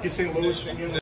Get St. Louis.